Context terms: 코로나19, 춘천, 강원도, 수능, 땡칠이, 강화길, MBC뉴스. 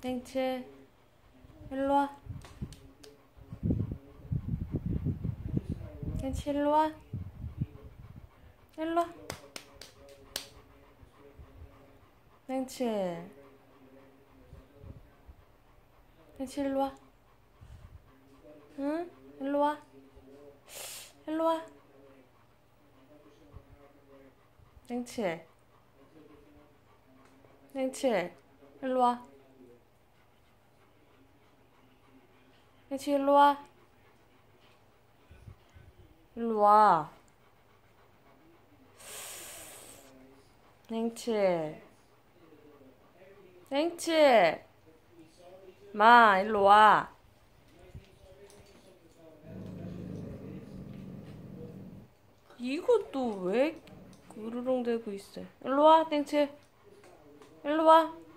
땡칠, 일로와. 땡칠, 일로와. 일로와. 땡칠. 땡칠, 일로와. 응? 일로와. 일로와. 땡칠. 땡칠, 일로와. 땡칠, 일로와. 일로와. 땡칠. 땡칠. 마, 일로와. 이것도 왜 으르렁대고 있어? 일로와, 땡칠. 일로와.